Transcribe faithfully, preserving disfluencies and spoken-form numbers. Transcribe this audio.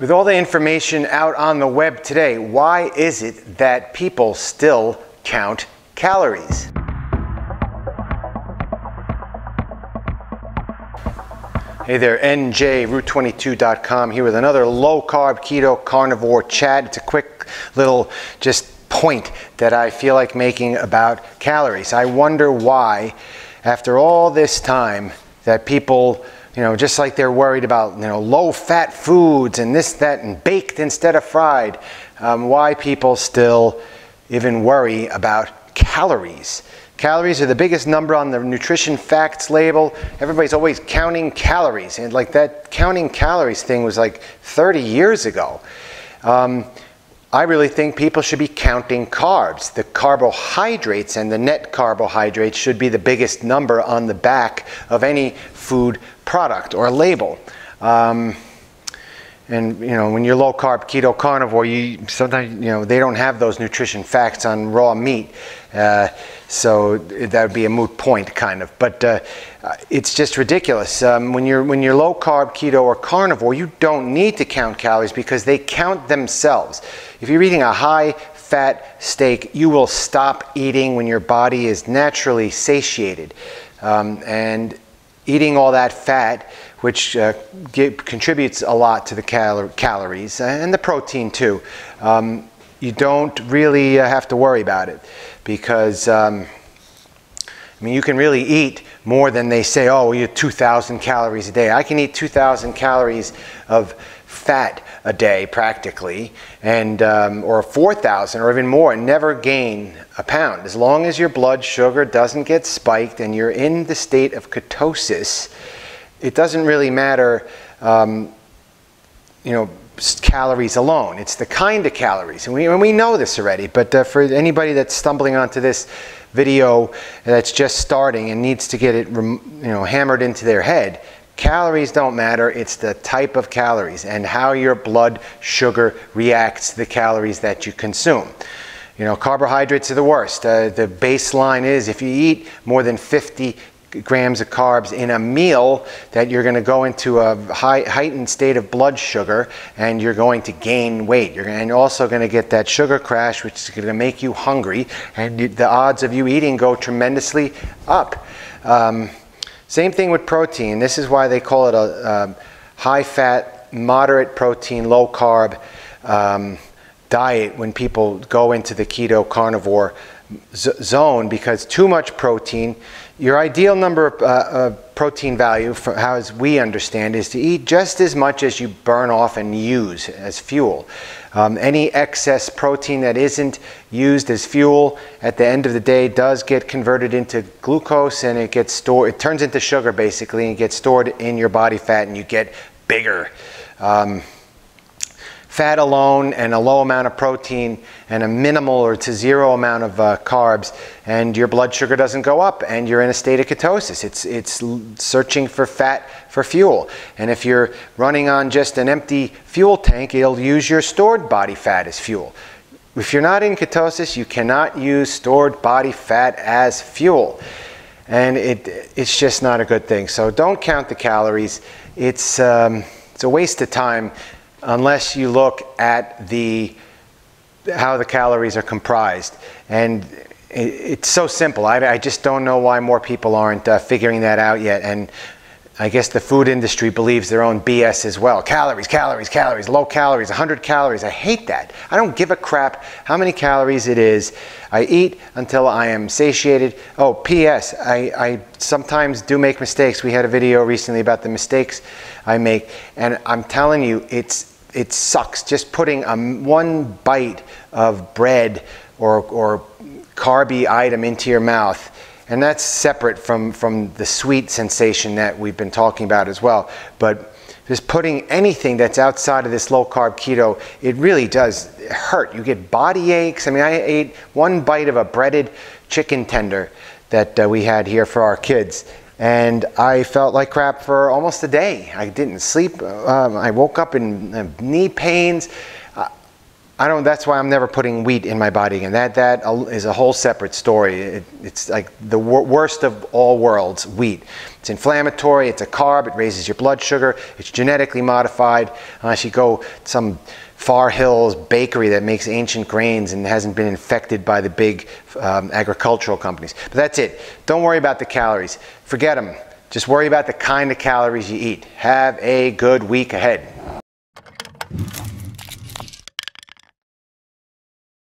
With all the information out on the web today, why is it that people still count calories? Hey there, N J route twenty-two dot com here with another low-carb keto carnivore chat. It's a quick little just point that I feel like making about calories. I wonder why, after all this time, that people, you know, just like they're worried about, you know, low-fat foods and this, that, and baked instead of fried, um, why people still even worry about calories. Calories are the biggest number on the nutrition facts label. Everybody's always counting calories, and like that counting calories thing was like thirty years ago. Um, I really think people should be counting carbs. The carbohydrates and the net carbohydrates should be the biggest number on the back of any food product or label. Um, and you know, when you're low carb keto carnivore, you sometimes, you know, they don't have those nutrition facts on raw meat, uh, so that would be a moot point kind of. But uh, it's just ridiculous. Um, when you're when you're low carb keto or carnivore, you don't need to count calories because they count themselves. If you're eating a high fat steak, you will stop eating when your body is naturally satiated. Um, and eating all that fat, which uh, give, contributes a lot to the cal calories and the protein too, um, you don't really uh, have to worry about it because, um, I mean, you can really eat more than they say, oh, you're two thousand calories a day. I can eat two thousand calories of fat a day practically, and um, or four thousand or even more, and never gain a pound. As long as your blood sugar doesn't get spiked and you're in the state of ketosis, it doesn't really matter, um, you know, calories alone. It's the kind of calories, and we, and we know this already, but uh, for anybody that's stumbling onto this video that's just starting and needs to get it, you know, hammered into their head, calories don't matter. It's the type of calories and how your blood sugar reacts to the calories that you consume. You know, carbohydrates are the worst. Uh, the baseline is if you eat more than fifty grams of carbs in a meal, that you're going to go into a high, heightened state of blood sugar, and you're going to gain weight. You're going to, and also going to get that sugar crash, which is going to make you hungry, and you, the odds of you eating go tremendously up. Um, Same thing with protein. This is why they call it a um, high-fat, moderate protein, low-carb um, diet when people go into the keto carnivore zone, because too much protein, your ideal number of uh, uh, protein value, for how as we understand, is to eat just as much as you burn off and use as fuel. Um, any excess protein that isn't used as fuel at the end of the day does get converted into glucose, and it gets stored, it turns into sugar basically, and it gets stored in your body fat, and you get bigger. Um, Fat alone and a low amount of protein and a minimal or to zero amount of uh, carbs, and your blood sugar doesn't go up, and you're in a state of ketosis. It's, it's searching for fat for fuel. And if you're running on just an empty fuel tank, it'll use your stored body fat as fuel. If you're not in ketosis, you cannot use stored body fat as fuel. And it, it's just not a good thing. So don't count the calories. It's, um, it's a waste of time, unless you look at the how the calories are comprised. And it, it's so simple. I, I just don't know why more people aren't uh, figuring that out yet. And I guess the food industry believes their own B S as well. Calories, calories, calories, low calories, one hundred calories. I hate that. I don't give a crap how many calories it is. I eat until I am satiated. Oh, P S I, I sometimes do make mistakes. We had a video recently about the mistakes I make, and I'm telling you, it's it sucks. Just putting a, one bite of bread or, or carby item into your mouth, and that's separate from, from the sweet sensation that we've been talking about as well. But just putting anything that's outside of this low-carb keto, it really does hurt. You get body aches. I mean, I ate one bite of a breaded chicken tender that uh, we had here for our kids, and I felt like crap for almost a day. I didn't sleep. Um, I woke up in uh, knee pains. Uh, I don't, that's why I'm never putting wheat in my body, and that, that is a whole separate story. It, it's like the wor worst of all worlds, wheat. It's inflammatory, it's a carb, it raises your blood sugar, it's genetically modified. Unless you go to some Far Hills bakery that makes ancient grains and hasn't been infected by the big um, agricultural companies. But that's it. Don't worry about the calories. Forget them. Just worry about the kind of calories you eat. Have a good week ahead.